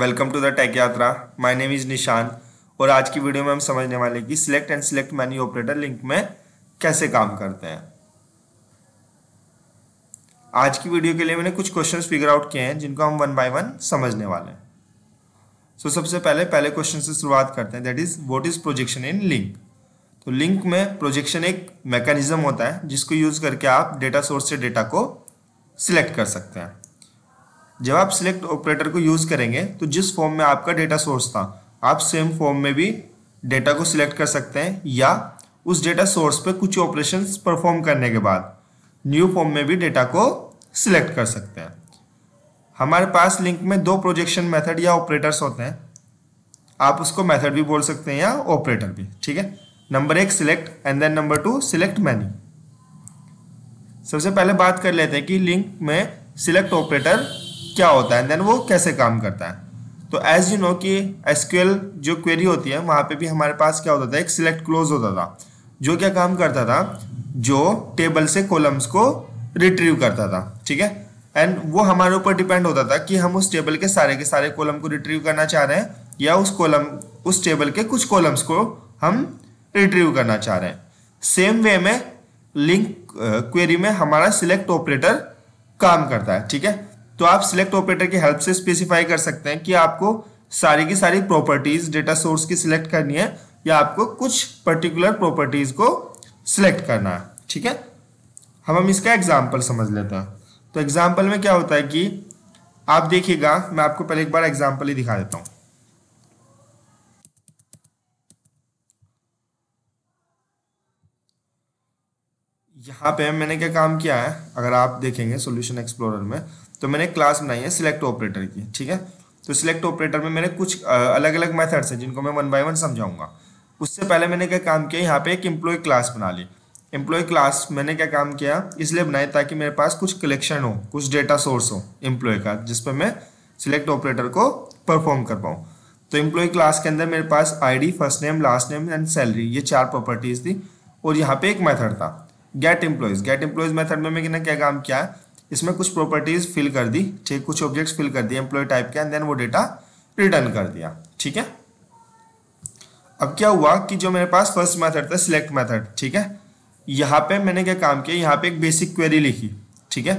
Welcome to the Techyatra. My name is Nishant और आज की वीडियो में हम समझने वाले कि select and select many operator LINQ में कैसे काम करते हैं। आज की वीडियो के लिए मैंने कुछ क्वेश्चंस फिगर आउट किए हैं जिनको हम वन बाय वन समझने वाले हैं। सो सबसे पहले क्वेश्चन से शुरुआत करते हैं, that is what is projection in LINQ. तो लिंक में प्रोजेक्शन एक मैकेनिज्म होता है जिसको यूज करके आप डेटा सोर्स से डेटा को सिलेक्ट कर सकते हैं। जब आप सिलेक्ट ऑपरेटर को यूज़ करेंगे तो जिस फॉर्म में आपका डेटा सोर्स था आप सेम फॉर्म में भी डेटा को सिलेक्ट कर सकते हैं, या उस डेटा सोर्स पे कुछ ऑपरेशंस परफॉर्म करने के बाद न्यू फॉर्म में भी डेटा को सिलेक्ट कर सकते हैं। हमारे पास लिंक में दो प्रोजेक्शन मेथड या ऑपरेटर्स होते हैं, आप उसको मेथड भी बोल सकते हैं या ऑपरेटर भी, ठीक है। नंबर एक select and then number two select many. सबसे पहले बात कर लेते हैं कि लिंक में सिलेक्ट ऑपरेटर क्या होता है, देन वो कैसे काम करता है। तो एज यू नो कि एसक्यूएल जो क्वेरी होती है वहाँ पे भी हमारे पास क्या होता था, एक सिलेक्ट क्लोज होता था जो क्या काम करता था, जो टेबल से कॉलम्स को रिट्रीव करता था, ठीक है। एंड वो हमारे ऊपर डिपेंड होता था कि हम उस टेबल के सारे कॉलम को रिट्रीव करना चाह रहे हैं या उस टेबल के कुछ कॉलम्स को हम रिट्रीव करना चाह रहे हैं। सेम वे में लिंक क्वेरी में हमारा सिलेक्ट ऑपरेटर काम करता है, ठीक है। तो आप सिलेक्ट ऑपरेटर की हेल्प से स्पेसिफाई कर सकते हैं कि आपको सारी की सारी प्रॉपर्टीज डेटा सोर्स की सिलेक्ट करनी है या आपको कुछ पर्टिकुलर प्रॉपर्टीज को सिलेक्ट करना है, ठीक है। हम इसका एग्जांपल समझ लेते हैं। तो एग्जांपल में क्या होता है कि आप देखिएगा, मैं आपको पहले एक बार एग्जांपल ही दिखा देता हूं। यहाँ पे मैंने क्या काम किया है, अगर आप देखेंगे सॉल्यूशन एक्सप्लोरर में, तो मैंने क्लास बनाई है सिलेक्ट ऑपरेटर की, ठीक है। तो सिलेक्ट ऑपरेटर में मैंने कुछ अलग अलग मेथड्स हैं जिनको मैं वन बाय वन समझाऊंगा। उससे पहले मैंने क्या काम किया, यहाँ पे एक एम्प्लॉय क्लास बना ली। एम्प्लॉय क्लास मैंने क्या काम किया, इसलिए बनाई ताकि मेरे पास कुछ कलेक्शन हो, कुछ डेटा सोर्स हो एम्प्लॉय का, जिसपे मैं सिलेक्ट ऑपरेटर को परफॉर्म कर पाऊँ। तो एम्प्लॉय क्लास के अंदर मेरे पास ID, first name, last name and salary, ये चार प्रॉपर्टीज थी और यहाँ पे एक मैथड था गेट एम्प्लॉयज मेथड में मैंने क्या काम किया है, इसमें कुछ प्रॉपर्टीज फिल कर दी, ठीक, कुछ ऑब्जेक्ट्स फिल कर दिए एम्प्लॉय टाइप के एंड देन वो डेटा रिटर्न कर दिया, ठीक है। अब क्या हुआ कि जो मेरे पास फर्स्ट मेथड था सिलेक्ट मेथड, ठीक है, यहाँ पे मैंने क्या काम किया, यहाँ पे एक बेसिक क्वेरी लिखी, ठीक है,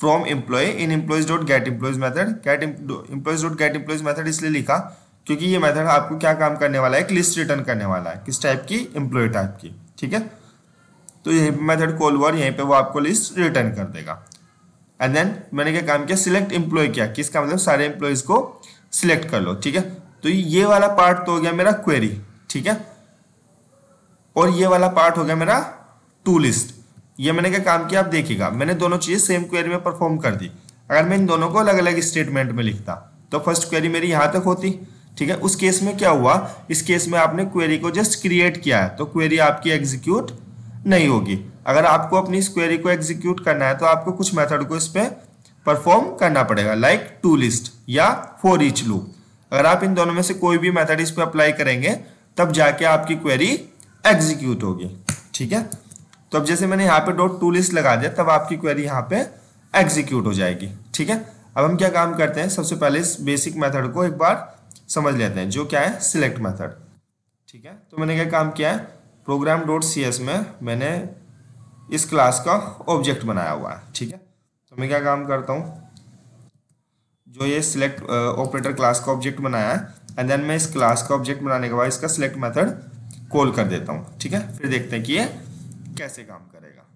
from employee in employees dot get employees method, get employees method इसलिए लिखा क्योंकि ये मैथड आपको क्या काम करने वाला है, एक लिस्ट रिटर्न करने वाला है, किस टाइप की, एम्प्लॉय टाइप की, ठीक है। तो यही मेथड कॉल हुआ और यहीं पे वो आपको लिस्ट रिटर्न कर देगा। एंड देन मैंने क्या काम किया, सिलेक्ट एम्प्लॉय किया, किसका मतलब सारे एम्प्लॉयज को सिलेक्ट कर लो, ठीक है। तो ये वाला पार्ट तो हो गया मेरा क्वेरी, ठीक है, और ये वाला पार्ट हो गया मेरा टू लिस्ट। ये मैंने क्या काम किया, आप देखिएगा मैंने दोनों चीजें सेम क्वेरी में परफॉर्म कर दी। अगर मैं इन दोनों को अलग अलग स्टेटमेंट में लिखता तो फर्स्ट क्वेरी मेरी यहाँ तक होती, ठीक है। उस केस में क्या हुआ, इस केस में आपने क्वेरी को जस्ट क्रिएट किया है तो क्वेरी आपकी एग्जीक्यूट नहीं होगी। अगर आपको अपनी इस क्वेरी को एग्जीक्यूट करना है तो आपको कुछ मेथड को इस पर परफॉर्म करना पड़ेगा, लाइक टू लिस्ट या फॉर ईच लूप। अगर आप इन दोनों में से कोई भी मेथड इस पर अप्लाई करेंगे तब जाके आपकी क्वेरी एग्जीक्यूट होगी, ठीक है। तो अब जैसे मैंने यहाँ पे डॉट टू लिस्ट लगा दिया तब आपकी क्वेरी यहाँ पे एग्जीक्यूट हो जाएगी, ठीक है। अब हम क्या काम करते हैं, सबसे पहले इस बेसिक मेथड को एक बार समझ लेते हैं जो क्या है, सिलेक्ट मेथड, ठीक है। तो मैंने क्या काम किया है, प्रोग्राम डॉट सी एस में मैंने इस क्लास का ऑब्जेक्ट बनाया हुआ है, ठीक है। तो मैं क्या काम करता हूँ, जो ये सिलेक्ट ऑपरेटर क्लास का ऑब्जेक्ट बनाया है एंड देन मैं इस क्लास का ऑब्जेक्ट बनाने के बाद इसका सिलेक्ट मेथड कॉल कर देता हूँ, ठीक है। फिर देखते हैं कि ये कैसे काम करेगा।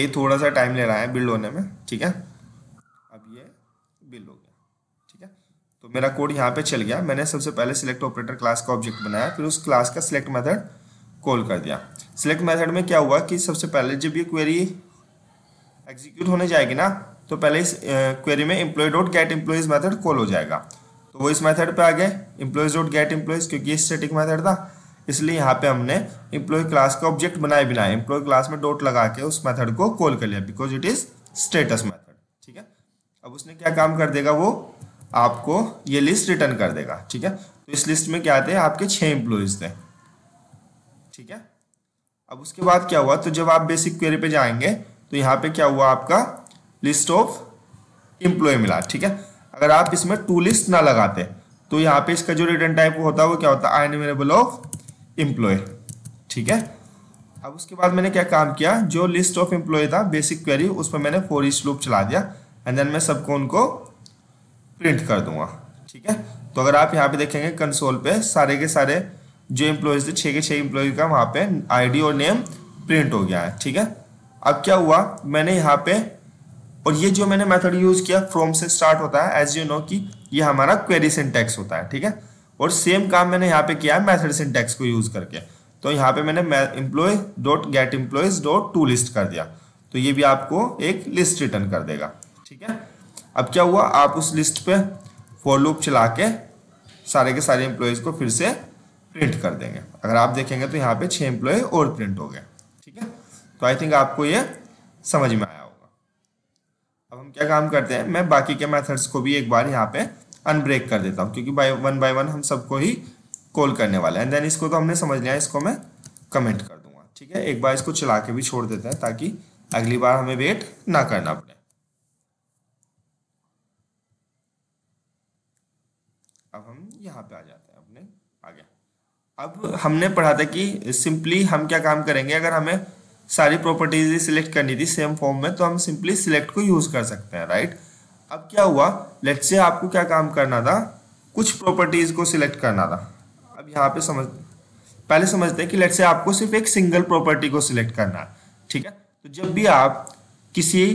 ये थोड़ा सा टाइम ले रहा है बिल्ड होने में, ठीक है। अब ये बिल्ड हो गया, ठीक है। तो मेरा कोड यहाँ पे चल गया। मैंने सबसे पहले सिलेक्ट ऑपरेटर क्लास का ऑब्जेक्ट बनाया, फिर उस क्लास का सिलेक्ट मेथड कॉल कर दिया। सिलेक्ट मेथड में क्या हुआ कि सबसे पहले जब ये क्वेरी एग्जीक्यूट होने जाएगी ना तो पहले इस क्वेरी में employee dot get employees method call हो जाएगा। तो वो इस मेथड पे आ गए, एम्प्लॉयज डॉट गेट एम्प्लॉयज, क्योंकि ये स्टैटिक मेथड था इसलिए यहाँ पे हमने एम्प्लॉय क्लास का ऑब्जेक्ट बनाए बिना एम्प्लॉय क्लास में डॉट लगा के उस मेथड को कॉल कर लिया, because it is status method, ठीक है। अब उसने क्या काम कर देगा, वो आपको ये लिस्ट रिटर्न कर देगा, ठीक है। तो इस लिस्ट में क्या थे, आपके 6 एम्प्लॉयज थे, ठीक है। अब उसके बाद क्या हुआ, तो जब आप बेसिक क्वेरी पे जाएंगे तो यहाँ पे क्या हुआ आपका लिस्ट ऑफ एम्प्लॉय मिला। ठीक है, अगर आप इसमें टू लिस्ट ना लगाते तो यहाँ पे इसका जो रिटर्न टाइप होता है वो क्या होता है आईएनुमरेबल ऑफ एम्प्लॉय। ठीक है, अब उसके बाद मैंने क्या काम किया, जो लिस्ट ऑफ एम्प्लॉय था बेसिक क्वेरी उस पर मैंने फॉर ईच लूप चला दिया एंड देन मैं सबको उनको प्रिंट कर दूंगा। ठीक है, तो अगर आप यहाँ पे देखेंगे कंसोल पे सारे के सारे जो एम्प्लॉयज थे 6 के 6 एम्प्लॉय का वहाँ पे आईडी और नेम प्रिंट हो गया है। ठीक है, अब क्या हुआ मैंने यहाँ पे, और ये जो मैंने मेथड यूज किया फ्रॉम से स्टार्ट होता है, एज यू नो कि ये हमारा क्वेरी सिंटैक्स होता है। ठीक है, और सेम काम मैंने यहाँ पे किया है मेथड सिंटैक्स को यूज करके। तो यहाँ पे मैंने employee dot get employees dot to list कर दिया, तो ये भी आपको एक लिस्ट रिटर्न कर देगा। ठीक है, अब क्या हुआ आप उस लिस्ट पे फॉर लूप चला के सारे एम्प्लॉयज को फिर से प्रिंट कर देंगे। अगर आप देखेंगे तो यहाँ पे 6 एम्प्लॉय और प्रिंट हो गए। ठीक है, तो आई थिंक आपको ये समझ में आया। अब हम क्या काम करते हैं, मैं बाकी के मेथड्स को भी एक बार यहाँ पे अनब्रेक कर देता हूँ, क्योंकि बाय वन हम सबको ही कॉल करने वाले हैं। देन इसको तो हमने समझ लिया, इसको मैं कमेंट कर दूंगा। ठीक है, एक बार इसको चला के भी छोड़ देते हैं ताकि अगली बार हमें वेट ना करना पड़े। अब हम यहाँ पे आ जाते हैं अपने आगे। अब हमने पढ़ा था कि सिंपली हम क्या काम करेंगे, अगर हमें सारी प्रॉपर्टीज सिलेक्ट करनी थी सेम फॉर्म में तो हम सिंपली सिलेक्ट को यूज कर सकते हैं, राइट। अब क्या हुआ लेट्स से आपको क्या काम करना था, कुछ प्रॉपर्टीज को सिलेक्ट करना था। अब यहाँ पे पहले समझते हैं कि लेट्स से आपको सिर्फ एक सिंगल प्रॉपर्टी को सिलेक्ट करना है। ठीक है, तो जब भी आप किसी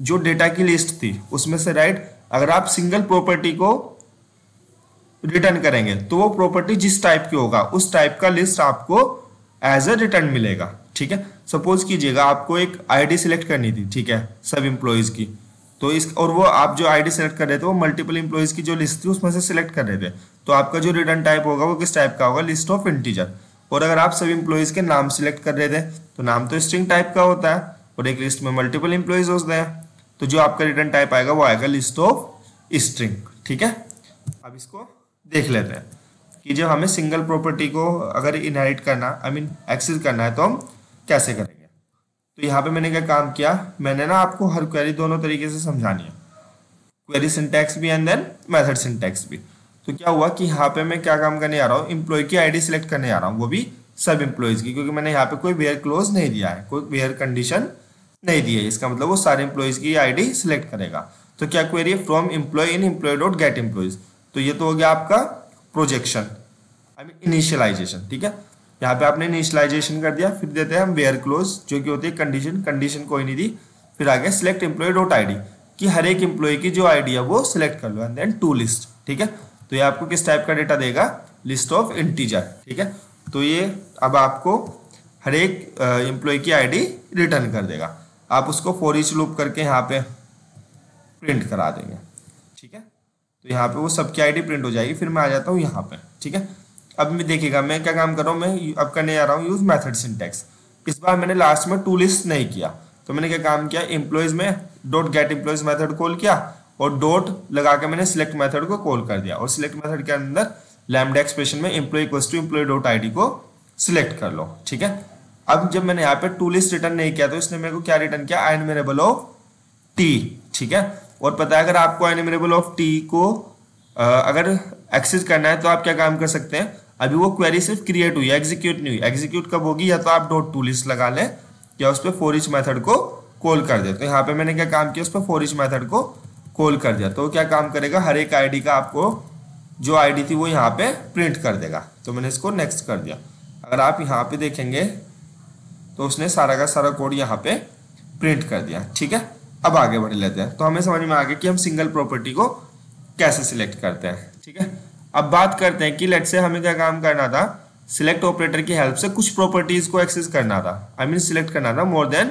जो डेटा की लिस्ट थी उसमें से, राइट, अगर आप सिंगल प्रॉपर्टी को रिटर्न करेंगे तो वो प्रॉपर्टी जिस टाइप की होगा उस टाइप का लिस्ट आपको एज अ रिटर्न मिलेगा। ठीक है, सपोज कीजिएगा आपको एक आईडी सिलेक्ट करनी थी, ठीक है, सब एम्प्लॉयज की, तो इस और वो आप जो आईडी सिलेक्ट कर रहे थे वो मल्टीपल एम्प्लॉयज की जो लिस्ट थी उसमें से सिलेक्ट कर रहे थे, तो आपका जो रिटर्न टाइप होगा वो किस टाइप का होगा, लिस्ट ऑफ इंटीजर। और अगर आप सब एम्प्लॉयज के नाम सिलेक्ट कर रहे थे तो नाम तो स्ट्रिंग टाइप का होता है और एक लिस्ट में मल्टीपल एम्प्लॉयज होते हैं, तो जो आपका रिटर्न टाइप आएगा वो आएगा लिस्ट ऑफ स्ट्रिंग। ठीक है, अब इसको देख लेते हैं कि जब हमें सिंगल प्रॉपर्टी को अगर इनहेरिट करना, आई मीन एक्सेस करना है तो हम कैसे करेंगे। तो यहाँ पे मैंने क्या काम किया, मैंने ना आपको हर क्वेरी दोनों तरीके से समझानी है, क्वेरी सिंटैक्स भी एंड देन मेथड सिंटैक्स भी। तो क्या हुआ कि यहाँ पे मैं क्या काम करने आ रहा हूँ, एम्प्लॉय की आईडी सिलेक्ट करने आ रहा हूँ, वो भी सब एम्प्लॉयज की, क्योंकि मैंने यहाँ पे कोई वेयर क्लोज नहीं दिया है, कोई वेयर कंडीशन नहीं दी है, इसका मतलब वो सारे एम्प्लॉयज की आईडी सिलेक्ट करेगा। तो क्या क्वेरी है, from employee in employee dot get employees. तो ये तो हो गया आपका प्रोजेक्शन, आई मीन इनिशियलाइजेशन। ठीक है, यहाँ पे आपने इनिशियलाइजेशन कर दिया, फिर देते हैं हम वेयर क्लोज जो कि होती है कंडीशन, कंडीशन कोई नहीं दी, फिर आगे सिलेक्ट एम्प्लॉय डॉट आईडी कि हर एक एम्प्लॉय की जो आईडी है वो सिलेक्ट कर लो एंड देन टू लिस्ट। ठीक है, तो ये आपको किस टाइप का डेटा देगा, लिस्ट ऑफ इंटीजर। ठीक है, तो ये अब आपको हर एक एम्प्लॉय की आईडी रिटर्न कर देगा, आप उसको फॉर ईच लूप करके यहाँ पे प्रिंट करा देंगे। ठीक है, तो यहाँ पे वो सबकी आईडी प्रिंट हो जाएगी। फिर मैं आ जाता हूँ यहाँ पे। ठीक है, अब मैं देखिएगा मैं क्या काम कर रहा हूँ, मैं अब करने आ रहा हूँ यूज मेथड सिंटैक्स। इस बार मैंने लास्ट में टू लिस्ट नहीं किया, तो मैंने क्या काम किया, एम्प्लॉयज में dot get employees method call किया और डॉट लगा के मैंने सिलेक्ट मेथड को कॉल कर दिया, और सिलेक्ट मेथड के अंदर लैम्बडा एक्सप्रेशन में employee equals to employee dot ID को सिलेक्ट कर लो। ठीक है, अब जब मैंने यहाँ पे टू लिस्ट रिटर्न नहीं किया तो इसने मेरे को क्या रिटर्न किया, आईएनुमरेबल ऑफ टी। ठीक है, और पता है अगर आपको आईएनुमरेबल ऑफ टी को अगर एक्सेस करना है तो आप क्या काम कर सकते हैं, अभी वो क्वेरी सिर्फ क्रिएट हुई है, एग्जीक्यूट नहीं हुई। एग्जीक्यूट कब होगी, या तो आप डॉट टू लिस्ट लगा लें या उस पर फॉर ईच मेथड को कॉल कर दे। तो यहाँ पे मैंने क्या काम किया, उस पर फॉर ईच मेथड को कॉल कर दिया, तो क्या काम करेगा, हर एक आईडी का आपको जो आईडी थी वो यहाँ पे प्रिंट कर देगा। तो मैंने इसको नेक्स्ट कर दिया, अगर आप यहाँ पे देखेंगे तो उसने सारा का सारा कोड यहाँ पे प्रिंट कर दिया। ठीक है, अब आगे बढ़ लेते हैं। तो हमें समझ में आ गया कि हम सिंगल प्रॉपर्टी को कैसे सिलेक्ट करते हैं। ठीक है, अब बात करते हैं कि लेट्स से हमें क्या काम करना था, सिलेक्ट ऑपरेटर की हेल्प से कुछ प्रॉपर्टीज को एक्सेस करना था, आई मीन सिलेक्ट करना था मोर देन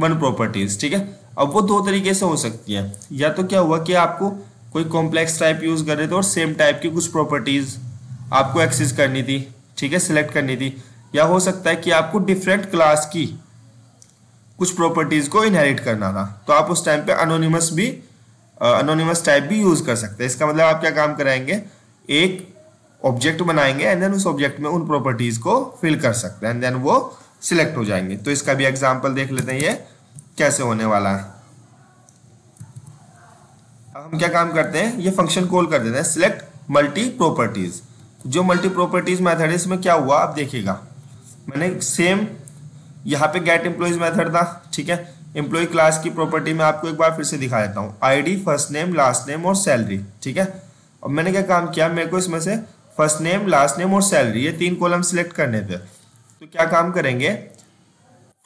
वन प्रॉपर्टीज। ठीक है, अब वो दो तरीके से हो सकती है, या तो क्या हुआ कि आपको कोई कॉम्प्लेक्स टाइप यूज कर रहे थे और सेम टाइप की कुछ प्रॉपर्टीज आपको एक्सेस करनी थी, ठीक है, सिलेक्ट करनी थी, या हो सकता है कि आपको डिफरेंट क्लास की कुछ प्रॉपर्टीज को इनहेरिट करना था, तो आप उस टाइम पे अनोनिमस टाइप भी यूज कर सकते हैं। इसका मतलब आप क्या काम कराएंगे, एक ऑब्जेक्ट बनाएंगे एंड देन उस ऑब्जेक्ट में उन प्रॉपर्टीज को फिल कर सकते हैं एंड देन वो सिलेक्ट हो जाएंगे। तो इसका भी एग्जांपल देख लेते हैं, ये कैसे होने वाला है। अब हम क्या काम करते हैं, ये फंक्शन कॉल कर देते हैं सिलेक्ट मल्टी प्रॉपर्टीज। जो मल्टी प्रॉपर्टीज मेथड है इसमें क्या हुआ आप देखिएगा, मैंने सेम यहाँ पे गेट एम्प्लॉयज मेथड था, ठीक है। एम्प्लॉय क्लास की प्रॉपर्टी में आपको एक बार फिर से दिखा देता हूँ, ID, first name, last name और सैलरी, ठीक है। अब मैंने क्या काम किया, मेरे को इसमें से फर्स्ट नेम, लास्ट नेम और सैलरी ये तीन कॉलम सिलेक्ट करने थे। तो क्या काम करेंगे,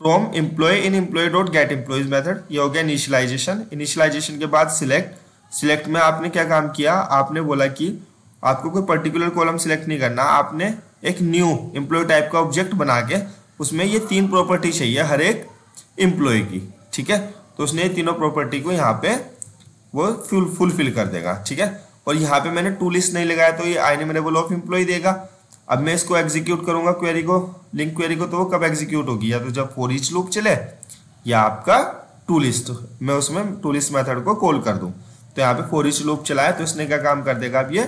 from employee in employee dot get employees method, ये हो गया इनिशियलाइजेशन। इनिशियलाइजेशन के बाद सिलेक्ट, सिलेक्ट में आपने क्या काम किया, आपने बोला कि आपको कोई पर्टिकुलर कॉलम सिलेक्ट नहीं करना, आपने एक न्यू एम्प्लॉय टाइप का ऑब्जेक्ट बना के उसमें ये तीन प्रॉपर्टी चाहिए हर एक एम्प्लॉय की, ठीक है। तो उसने ये तीनों प्रॉपर्टी को यहाँ पे वो फुलफिल कर देगा, ठीक है। और यहाँ पे मैंने टू लिस्ट नहीं लगाया तो ये आईएनुमरेबल ऑफ एम्प्लॉय देगा। अब मैं इसको एग्जीक्यूट करूँगा क्वेरी को, लिंक क्वेरी को, तो वो कब एग्जीक्यूट होगी, या तो जब फॉर ईच लूप चले या आपका टू लिस्ट, मैं उसमें टू लिस्ट मेथड को कॉल कर दूँ। तो यहाँ पे फॉर ईच लूप चलाया तो इसने क्या काम कर देगा, अब ये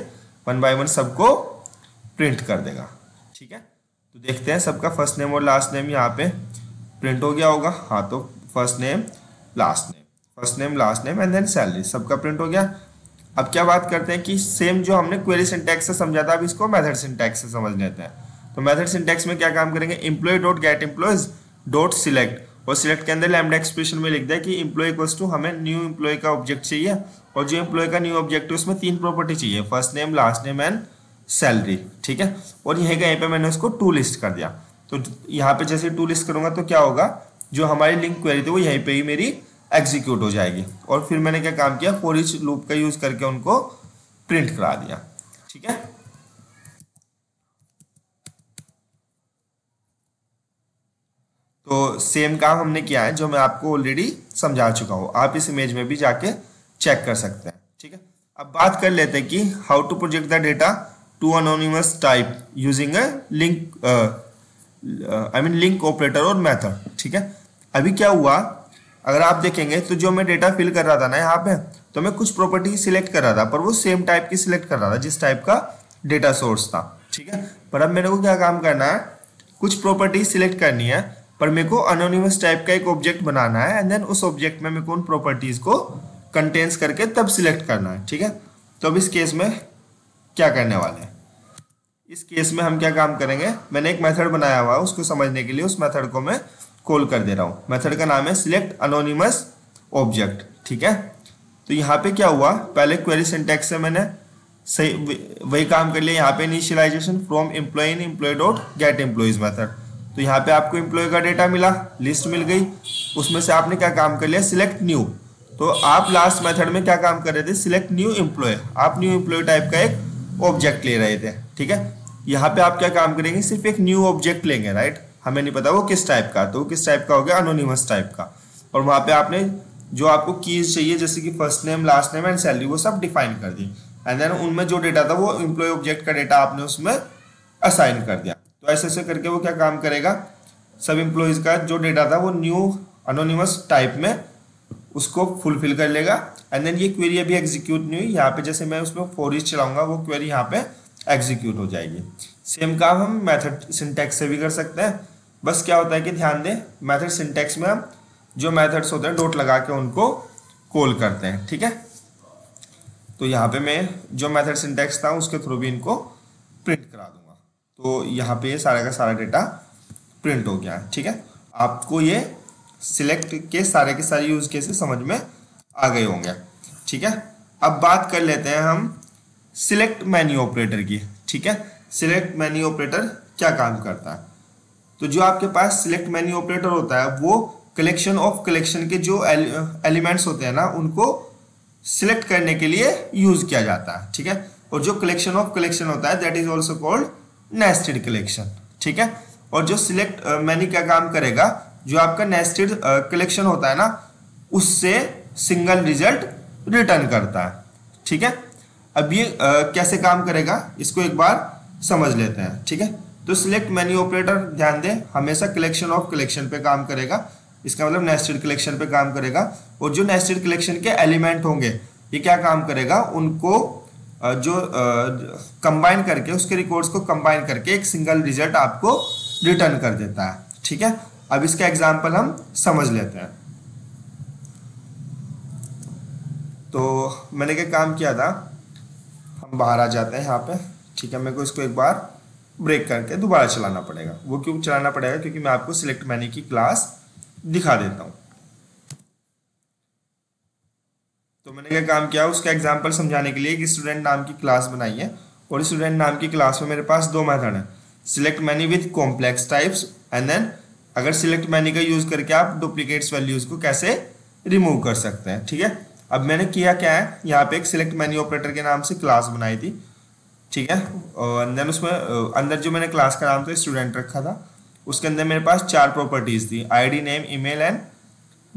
वन बाय वन सबको प्रिंट कर देगा, ठीक है। तो देखते हैं सबका फर्स्ट नेम और लास्ट नेम यहाँ पे प्रिंट हो गया होगा, हाँ। तो first name, last name, first name, last name and then salary, सबका प्रिंट हो गया। अब क्या बात करते हैं कि सेम जो हमने क्वेरी सिंटैक्स से समझा था अब इसको मेथड सिंटैक्स से समझ लेते हैं। तो मेथड सिंटैक्स में क्या काम करेंगे, employee dot get employees dot select, और सिलेक्ट के अंदर लैम्बडा एक्सप्रेशन में लिख दिया कि एम्प्लॉय इक्वल्स टू हमें न्यू एम्प्लॉय का ऑब्जेक्ट चाहिए, और जो एम्प्लॉय का न्यू ऑब्जेक्ट है उसमें तीन प्रॉपर्टी चाहिए, first name, last name and salary, ठीक है। और यहीं पर मैंने उसको टू लिस्ट कर दिया। तो यहाँ पे जैसे टू लिस्ट करूँगा तो क्या होगा, जो हमारी लिंक क्वेरी थी वो यहीं पर ही मेरी एग्जीक्यूट हो जाएगी। और फिर मैंने क्या काम किया, फॉर ईच लूप का यूज करके उनको प्रिंट करा दिया, ठीक है। तो सेम काम हमने किया है जो मैं आपको ऑलरेडी समझा चुका हूं, आप इस इमेज में भी जाके चेक कर सकते हैं, ठीक है। अब बात कर लेते हैं कि how to project the data to anonymous type using a LINQ, I mean LINQ operator और मैथड, ठीक है। अभी क्या हुआ, अगर आप देखेंगे तो जो मैं डेटा फिल कर रहा था ना यहाँ पे, तो मैं कुछ प्रॉपर्टी सिलेक्ट कर रहा था, पर वो सेम टाइप की सिलेक्ट कर रहा था जिस टाइप का डेटा सोर्स था, ठीक है। पर अब मेरे को क्या काम करना है, कुछ प्रॉपर्टी सिलेक्ट करनी है, पर मेरे को अनोनिमस टाइप का एक ऑब्जेक्ट बनाना है एंड देन उस ऑब्जेक्ट में मेरे को उन प्रॉपर्टीज को कंटेंस करके तब सिलेक्ट करना है, ठीक है। तो अब इस केस में क्या करने वाले हैं, इस केस में हम क्या काम करेंगे, मैंने एक मेथड बनाया हुआ है, उसको समझने के लिए उस मेथड को मैं कॉल कर दे रहा हूँ। मेथड का नाम है सिलेक्ट अनोनिमस ऑब्जेक्ट, ठीक है। तो यहाँ पे क्या हुआ, पहले क्वेरी सिंटैक्स से मैंने सही वही काम कर लिया, यहाँ पे initialisation from employee in employee dot get employees method. तो यहाँ पे आपको एम्प्लॉय का डेटा मिला, लिस्ट मिल गई, उसमें से आपने क्या काम कर लिया, सिलेक्ट न्यू। तो आप लास्ट मेथड में क्या काम कर रहे थे, सिलेक्ट न्यू एम्प्लॉय, आप न्यू एम्प्लॉय टाइप का एक ऑब्जेक्ट ले रहे थे, ठीक है। यहाँ पे आप क्या काम करेंगे, सिर्फ एक न्यू ऑब्जेक्ट लेंगे, राइट, हमें नहीं पता वो किस टाइप का, तो वो किस टाइप का हो गया, अनोनिमस टाइप का। और वहाँ पे आपने जो आपको कीज चाहिए जैसे कि first name, last name and salary, वो सब डिफाइन कर दी, एंड देन उनमें जो डेटा था वो एम्प्लॉय ऑब्जेक्ट का डेटा आपने उसमें असाइन कर दिया। तो ऐसे ऐसे करके वो क्या काम करेगा, सब एम्प्लॉयज़ का जो डेटा था वो न्यू अनोनिमस टाइप में उसको फुलफिल कर लेगा, एंड देन ये क्वेरी अभी एग्जीक्यूट नहीं हुई, यहाँ पर जैसे मैं उसमें फॉर ईच चलाऊँगा वो क्वेरी यहाँ पर एग्जीक्यूट हो जाएगी। सेम काम हम मेथड सिंटैक्स से भी कर सकते हैं, बस क्या होता है कि ध्यान दें मेथड सिंटैक्स में हम जो मेथड्स होते हैं डॉट लगा के उनको कॉल करते हैं, ठीक है। तो यहाँ पे मैं जो मेथड सिंटैक्स था उसके थ्रू भी इनको प्रिंट करा दूंगा। तो यहाँ पे ये सारा का सारा डेटा प्रिंट हो गया, ठीक है। आपको ये सिलेक्ट के सारे यूज केसेस समझ में आ गए होंगे, ठीक है। अब बात कर लेते हैं हम सिलेक्ट मैनी ऑपरेटर की, ठीक है। सिलेक्ट मैनी ऑपरेटर क्या काम करता है, तो जो आपके पास सिलेक्ट मैनी ऑपरेटर होता है वो कलेक्शन ऑफ कलेक्शन के जो एलिमेंट्स होते हैं ना उनको सिलेक्ट करने के लिए यूज किया जाता है, ठीक है। और जो कलेक्शन ऑफ कलेक्शन होता है that is also called nested collection, ठीक है। और जो सिलेक्ट मैनी का काम करेगा, जो आपका नेस्टेड कलेक्शन होता है ना उससे सिंगल रिजल्ट रिटर्न करता है, ठीक है। अब ये कैसे काम करेगा इसको एक बार समझ लेते हैं, ठीक है। तो सिलेक्ट मैनी ऑपरेटर ध्यान दें हमेशा कलेक्शन ऑफ कलेक्शन पे काम करेगा, इसका मतलब नेस्टेड कलेक्शन पे काम करेगा। और जो नेस्टेड कलेक्शन के एलिमेंट होंगे ये क्या काम करेगा, उनको जो कंबाइन करके उसके रिकॉर्ड्स को कंबाइन करके एक सिंगल रिजल्ट आपको रिटर्न कर देता है, ठीक है। अब इसका एग्जाम्पल हम समझ लेते हैं। तो मैंने क्या काम किया था, हम बाहर आ जाते हैं यहाँ पे, ठीक है। मेरे को इसको एक बार ब्रेक करके दोबारा चलाना पड़ेगा। वो क्यों चलाना पड़ेगा, क्योंकि मैं आपको सिलेक्ट मैनी की क्लास दिखा देता हूँ। तो मैंने क्या काम किया, उसका एग्जाम्पल समझाने के लिए एक स्टूडेंट नाम की क्लास बनाई है, और स्टूडेंट नाम की क्लास में मेरे पास दो मेथड है, select many with complex types and then अगर सिलेक्ट मैनी का यूज करके आप डुप्लीकेट्स वैल्यूज को कैसे रिमूव कर सकते हैं, ठीक है। अब मैंने किया क्या है, यहाँ पे एक सिलेक्ट मैनी ऑपरेटर के नाम से क्लास बनाई थी, ठीक है। और अंदर उसमें अंदर जो मैंने क्लास का नाम तो स्टूडेंट रखा था, उसके अंदर मेरे पास चार प्रॉपर्टीज थी, आईडी, नेम, ईमेल एंड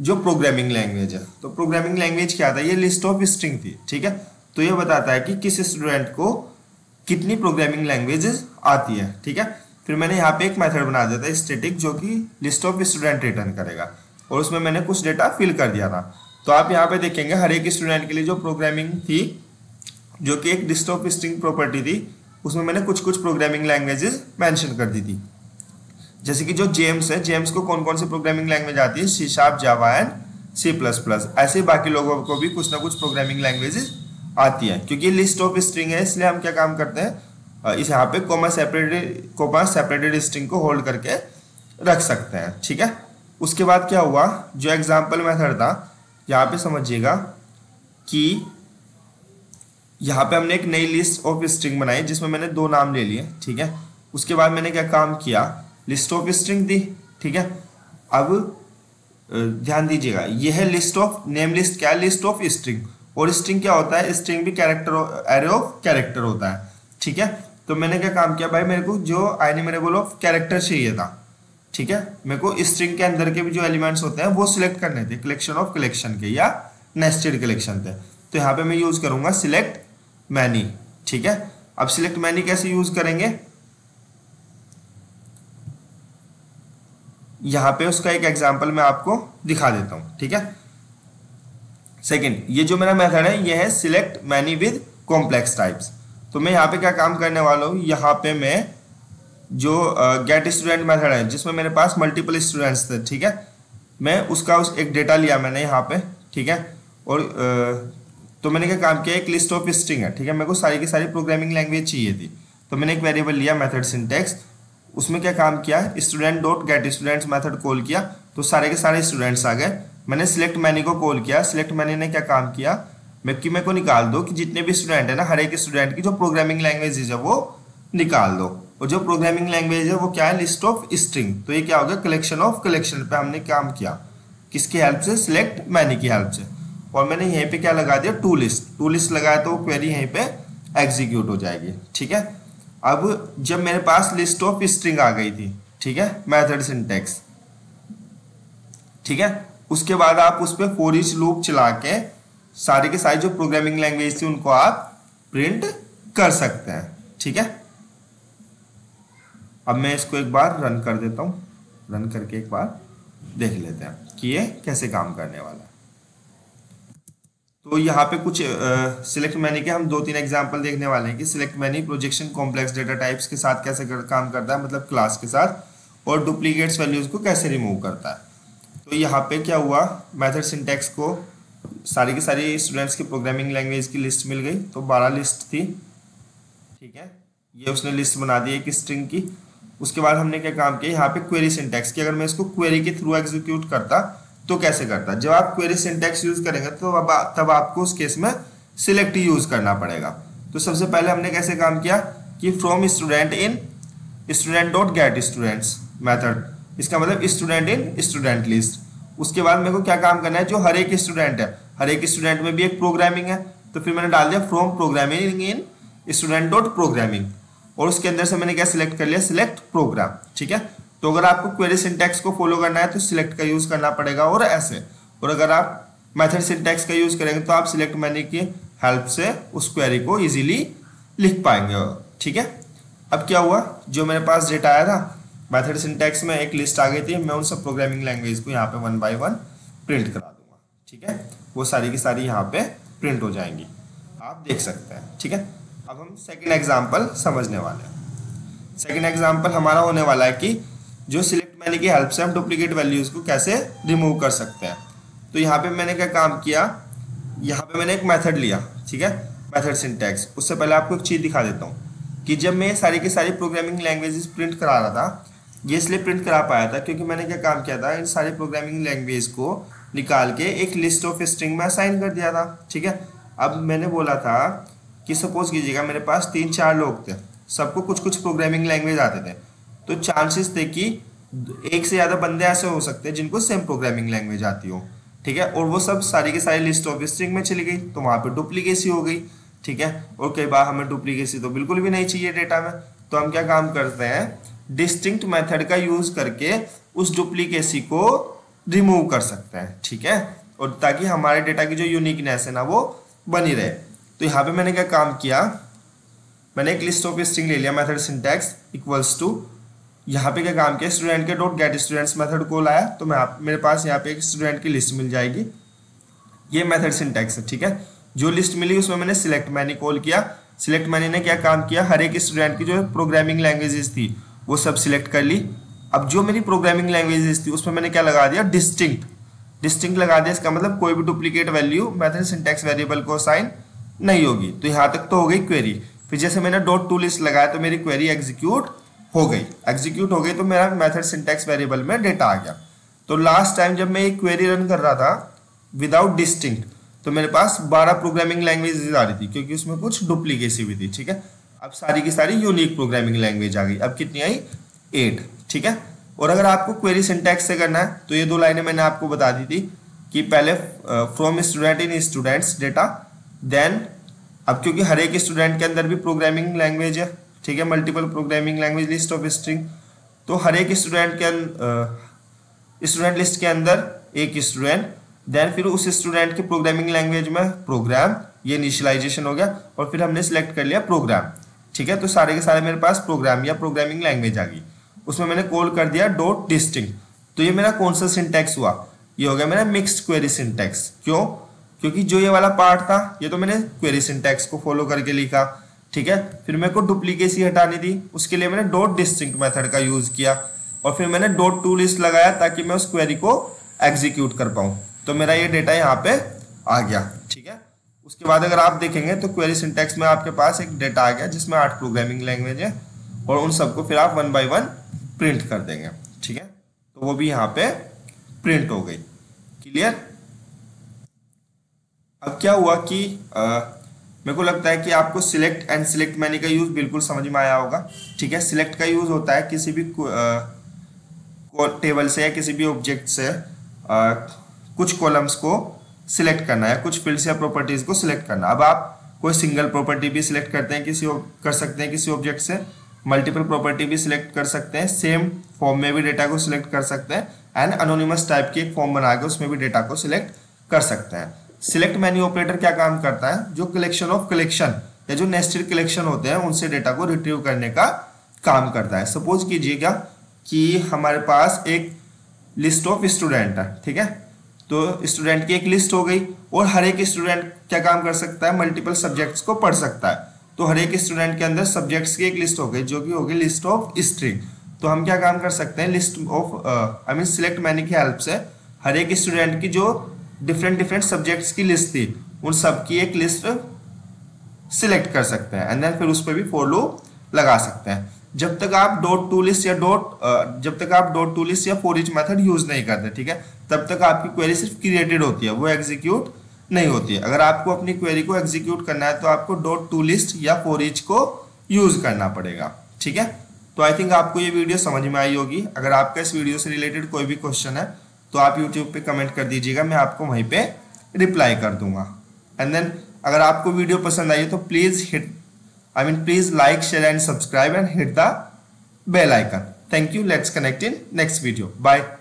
जो प्रोग्रामिंग लैंग्वेज है। तो प्रोग्रामिंग लैंग्वेज क्या था, ये लिस्ट ऑफ स्ट्रिंग थी, ठीक है। तो ये बताता है कि किस स्टूडेंट को कितनी प्रोग्रामिंग लैंग्वेजेस आती है, ठीक है। फिर मैंने यहाँ पे एक मेथड बना दिया था स्टैटिक, जो कि लिस्ट ऑफ स्टूडेंट रिटर्न करेगा, और उसमें मैंने कुछ डेटा फिल कर दिया था। तो आप यहाँ पे देखेंगे हर एक स्टूडेंट के लिए जो प्रोग्रामिंग थी, जो कि एक लिस्ट ऑफ स्ट्रिंग प्रॉपर्टी थी, उसमें मैंने कुछ कुछ प्रोग्रामिंग लैंग्वेजेस मेंशन कर दी थी। जैसे कि जो जेम्स है, जेम्स को कौन कौन सी प्रोग्रामिंग लैंग्वेज आती है, C sharp, Java and C++। ऐसे ही बाकी लोगों को भी कुछ ना कुछ प्रोग्रामिंग लैंग्वेजेस आती है। क्योंकि ये लिस्ट ऑफ स्ट्रिंग है, इसलिए हम क्या काम करते हैं, इस यहाँ पे कॉमा सेपरेटेड स्ट्रिंग को होल्ड करके रख सकते हैं, ठीक है। उसके बाद क्या हुआ, जो एग्जाम्पल मेथड था, यहाँ पे समझिएगा कि यहाँ पे हमने एक नई लिस्ट ऑफ स्ट्रिंग बनाई जिसमें मैंने दो नाम ले लिए, ठीक है। उसके बाद मैंने क्या काम किया, लिस्ट ऑफ स्ट्रिंग दी, ठीक है। अब ध्यान दीजिएगा, यह है लिस्ट ऑफ नेम, लिस्ट क्या है, लिस्ट ऑफ स्ट्रिंग। और स्ट्रिंग क्या होता है, स्ट्रिंग भी कैरेक्टर, एरे ऑफ कैरेक्टर होता है, ठीक है। तो मैंने क्या काम किया, भाई मेरे को जो आईन्यूमरेबल ऑफ कैरेक्टर चाहिए था, ठीक है, मेरे को स्ट्रिंग के अंदर के भी जो एलिमेंट्स होते हैं वो सिलेक्ट करने थे, कलेक्शन ऑफ कलेक्शन के या नेस्टेड कलेक्शन थे। तो यहाँ पे मैं यूज करूंगा सिलेक्ट मैनी, ठीक है। अब सिलेक्ट मैनी कैसे यूज करेंगे, यहाँ पे उसका एक एग्जांपल मैं आपको दिखा देता हूँ, ठीक है। सेकंड, ये जो मेरा मेथड है ये है select many with complex types. तो मैं यहाँ पे क्या काम करने वाला हूँ, यहाँ पे मैं जो गेट स्टूडेंट मेथड है जिसमें मेरे पास मल्टीपल स्टूडेंट्स थे, ठीक है, मैं उसका एक डेटा लिया मैंने यहाँ पे, ठीक है। और तो मैंने क्या काम किया, एक लिस्ट ऑफ स्ट्रिंग है, ठीक है, मेरे को सारी की सारी प्रोग्रामिंग लैंग्वेज चाहिए थी। तो मैंने एक वेरिएबल लिया मेथड सिंटेक्स, उसमें क्या काम किया, student dot get students method call किया, तो सारे के सारे स्टूडेंट्स आ गए। मैंने सिलेक्ट मैनी को कॉल किया, सिलेक्ट मैनी ने क्या काम किया, मेरे को निकाल दो कि जितने भी स्टूडेंट है ना, हर एक स्टूडेंट की जो प्रोग्रामिंग लैंग्वेज है वो निकाल दो। और जो प्रोग्रामिंग लैंग्वेज है वो क्या है, लिस्ट ऑफ स्ट्रिंग। तो ये क्या हो गया, कलेक्शन ऑफ कलेक्शन पे हमने काम किया, किसकी हेल्प से, सिलेक्ट मैनी की हेल्प से। और मैंने यहीं पे क्या लगा दिया, टू लिस्ट लगाया, तो वो क्वेरी यहीं पे एग्जीक्यूट हो जाएगी, ठीक है। अब जब मेरे पास लिस्ट ऑफ स्ट्रिंग आ गई थी, ठीक है, मैथड सिंटेक्स, ठीक है, उसके बाद आप उस पर फॉर ईच लूप चला के सारे के सारे जो प्रोग्रामिंग लैंग्वेज थी उनको आप प्रिंट कर सकते हैं, ठीक है। अब मैं इसको एक बार रन कर देता हूँ, रन करके एक बार देख लेते हैं कि ये कैसे काम करने वाला है। तो यहाँ पे कुछ सिलेक्ट मैनी के हम 2-3 एग्जांपल देखने वाले हैं कि select many projection complex data types के साथ कैसे काम करता है, मतलब क्लास के साथ, और डुप्लीकेट्स वैल्यूज को कैसे रिमूव करता है। तो यहाँ पे क्या हुआ, मैथड सिंटेक्स को सारी के सारी स्टूडेंट्स की प्रोग्रामिंग लैंग्वेज की लिस्ट मिल गई, तो 12 लिस्ट थी, ठीक है, ये उसने लिस्ट बना दी एक स्ट्रिंग की। उसके बाद हमने क्या काम किया, यहाँ पे क्वेरी सिंटैक्स की, अगर मैं इसको क्वेरी के थ्रू एग्जीक्यूट करता तो कैसे करता। जब आप क्वेरी सिंटैक्स यूज करेंगे तो तब आपको उस केस में सिलेक्ट यूज करना पड़ेगा। तो सबसे पहले हमने कैसे काम किया कि from student in student dot get students method, इसका मतलब स्टूडेंट इन स्टूडेंट लिस्ट। उसके बाद मेरे को क्या काम करना है, जो हर एक स्टूडेंट है, हर एक स्टूडेंट में भी एक प्रोग्रामिंग है, तो फिर मैंने डाल दिया from programming in student dot programming, और उसके अंदर से मैंने क्या सिलेक्ट कर लिया, सिलेक्ट प्रोग्राम, ठीक है। तो अगर आपको क्वेरी सिंटैक्स को फॉलो करना है तो सिलेक्ट का यूज करना पड़ेगा और ऐसे, और अगर आप मेथड सिंटैक्स का यूज करेंगे तो आप सिलेक्ट मैनी की हेल्प से उस क्वेरी को इजीली लिख पाएंगे, ठीक है। अब क्या हुआ, जो मेरे पास डेटा आया था मेथड सिंटैक्स में एक लिस्ट आ गई थी, मैं उन सब प्रोग्रामिंग लैंग्वेज को यहाँ पे 1 by 1 प्रिंट करा दूंगा, ठीक है, वो सारी की सारी यहाँ पे प्रिंट हो जाएंगी, आप देख सकते हैं, ठीक है। अब हम सेकंड एग्जांपल समझने वाले हैं। सेकंड एग्जांपल हमारा होने वाला है कि जो सिलेक्ट मैनी की हेल्प से हम डुप्लीकेट वैल्यूज को कैसे रिमूव कर सकते हैं। तो यहाँ पे मैंने क्या काम किया, यहाँ पे मैंने एक मेथड लिया, ठीक है, मेथड सिंटैक्स। उससे पहले आपको एक चीज़ दिखा देता हूँ कि जब मैं सारी की सारी प्रोग्रामिंग लैंग्वेजेस प्रिंट करा रहा था, ये इसलिए प्रिंट करा पाया था क्योंकि मैंने क्या काम किया था, इन सारी प्रोग्रामिंग लैंग्वेज को निकाल के एक लिस्ट ऑफ स्ट्रिंग में असाइन कर दिया था, ठीक है। अब मैंने बोला था कि सपोज कीजिएगा मेरे पास 3-4 लोग थे, सबको कुछ कुछ प्रोग्रामिंग लैंग्वेज आते थे, तो चांसेस थे कि एक से ज़्यादा बंदे ऐसे हो सकते हैं जिनको सेम प्रोग्रामिंग लैंग्वेज आती हो, ठीक है, और वो सब सारी की सारी लिस्ट ऑफ स्ट्रिंग में चली गई, तो वहाँ पे डुप्लीकेसी हो गई, ठीक है। और कई बार हमें डुप्लीकेसी तो बिल्कुल भी नहीं चाहिए डेटा में, तो हम क्या काम करते हैं, डिस्टिंक्ट मेथड का यूज़ करके उस डुप्लीकेसी को रिमूव कर सकते हैं, ठीक है, और ताकि हमारे डेटा की जो यूनिकनेस है ना वो बनी रहे। तो यहाँ पर मैंने क्या काम किया, मैंने एक लिस्ट ऑफ स्ट्रिंग ले लिया, मेथड सिंटैक्स इक्वल्स टू, यहाँ पे क्या काम किया, स्टूडेंट के डॉट गेट स्टूडेंट्स मेथड को लाया, तो मैं मेरे पास यहाँ पे एक स्टूडेंट की लिस्ट मिल जाएगी, ये मेथड सिंटैक्स है, ठीक है। जो लिस्ट मिली उसमें मैंने सिलेक्ट मैनी कॉल किया, सिलेक्ट मैनी ने क्या काम किया, हर एक स्टूडेंट की जो प्रोग्रामिंग लैंग्वेजेस थी वो सब सिलेक्ट कर ली। अब जो मेरी प्रोग्रामिंग लैंग्वेजेस थी उसमें मैंने क्या लगा दिया, डिस्टिंक्ट, डिस्टिंक्ट लगा दिया, इसका मतलब कोई भी duplicate value method syntax variable को असाइन नहीं होगी। तो यहाँ तक तो हो गई क्वेरी। फिर जैसे मैंने डॉट टू लिस्ट लगाया तो मेरी क्वेरी एग्जीक्यूट हो गई, एग्जीक्यूट हो गई तो मेरा मेथड सिंटैक्स वेरिएबल में डेटा आ गया। तो लास्ट टाइम जब मैं ये क्वेरी रन कर रहा था विदाउट डिस्टिंक्ट तो मेरे पास 12 प्रोग्रामिंग लैंग्वेजेस आ रही थी क्योंकि उसमें कुछ डुप्लीकेसी भी थी, ठीक है। अब सारी की सारी यूनिक प्रोग्रामिंग लैंग्वेज आ गई, अब कितनी आई, 8, ठीक है। और अगर आपको क्वेरी सिंटैक्स से करना है तो ये 2 लाइनें मैंने आपको बता दी थी कि पहले from student in students data, then अब क्योंकि हर एक स्टूडेंट के अंदर भी प्रोग्रामिंग लैंग्वेज है, ठीक है, multiple programming language list of string, तो हर एक स्टूडेंट के स्टूडेंट लिस्ट के अंदर एक स्टूडेंट, देन फिर उस स्टूडेंट की प्रोग्रामिंग लैंग्वेज में प्रोग्राम, ये इनिशियलाइजेशन हो गया, और फिर हमने सिलेक्ट कर लिया प्रोग्राम, ठीक है। तो सारे के सारे मेरे पास प्रोग्राम या प्रोग्रामिंग लैंग्वेज आ गई, उसमें मैंने कॉल कर दिया डॉट डिस्टिंक्ट। तो ये मेरा कौन सा सिंटैक्स हुआ, ये हो गया मेरा मिक्स्ड क्वेरी सिंटैक्स। क्यों, क्योंकि जो ये वाला पार्ट था ये तो मैंने क्वेरी सिंटैक्स को फॉलो करके लिखा, ठीक है, फिर मेरे को डुप्लीकेसी हटानी थी, उसके लिए मैंने डॉट डिस्टिंक्ट मेथड का यूज़ किया, और फिर मैंने डॉट टू लिस्ट लगाया ताकि मैं उस क्वेरी को एग्जीक्यूट कर पाऊँ। तो मेरा ये डेटा यहाँ पे आ गया, ठीक है। उसके बाद अगर आप देखेंगे तो क्वेरी सिंटैक्स में आपके पास एक डेटा आ गया जिसमें 8 प्रोग्रामिंग लैंग्वेज है, और उन सबको फिर आप 1 बाय 1 प्रिंट कर देंगे, ठीक है। तो वो भी यहाँ पर प्रिंट हो गई, क्लियर। अब क्या हुआ कि मेरे को लगता है कि आपको सिलेक्ट एंड सिलेक्ट मैनी का यूज़ बिल्कुल समझ में आया होगा, ठीक है। सिलेक्ट का यूज़ होता है किसी भी टेबल से या किसी भी ऑब्जेक्ट से कुछ कॉलम्स को सिलेक्ट करना है, कुछ फील्ड्स या प्रॉपर्टीज़ को सिलेक्ट करना। अब आप कोई सिंगल प्रॉपर्टी भी सिलेक्ट करते हैं किसी ऑब्जेक्ट से, मल्टीपल प्रॉपर्टी भी सिलेक्ट कर सकते हैं, सेम फॉर्म में भी डेटा को सिलेक्ट कर सकते हैं, एंड अनोनिमस टाइप की एक फॉर्म बना के उसमें भी डेटा को सिलेक्ट कर सकते हैं। सिलेक्ट मैनी ऑपरेटर क्या काम करता है, जो कलेक्शन ऑफ कलेक्शन या जो नेस्टेड कलेक्शन होते हैं उनसे डेटा को रिट्रीव करने का काम करता है। सपोज कीजिएगा कि हमारे पास एक लिस्ट ऑफ स्टूडेंट है, ठीक है, तो स्टूडेंट की एक लिस्ट हो गई, और हर एक स्टूडेंट क्या काम कर सकता है, मल्टीपल सब्जेक्ट्स को पढ़ सकता है। तो हर एक स्टूडेंट के अंदर सब्जेक्ट्स की एक लिस्ट हो गई जो कि होगी लिस्ट ऑफ स्ट्रिंग। तो हम क्या काम कर सकते हैं, लिस्ट ऑफ सिलेक्ट मैनी की हेल्प से हर एक स्टूडेंट की जो डिफरेंट सब्जेक्ट्स की लिस्ट थी उन सब की एक लिस्ट सिलेक्ट कर सकते हैं, एंड देन फिर उस पर भी फॉर लूप लगा सकते हैं। जब तक आप डॉट टू लिस्ट या फॉर ईच मेथड यूज़ नहीं करते, ठीक है, तब तक आपकी क्वेरी सिर्फ क्रिएटेड होती है, वो एग्जीक्यूट नहीं होती है। अगर आपको अपनी क्वेरी को एग्जीक्यूट करना है तो आपको डॉट टू लिस्ट या फॉर ईच को यूज़ करना पड़ेगा, ठीक है। तो आई थिंक आपको ये वीडियो समझ में आई होगी। अगर आपका इस वीडियो से रिलेटेड कोई भी क्वेश्चन है तो आप YouTube पे कमेंट कर दीजिएगा, मैं आपको वहीं पे रिप्लाई कर दूंगा। एंड देन अगर आपको वीडियो पसंद आई तो please like, share and subscribe and hit the bell icon. Thank you, let's connect in next video, bye.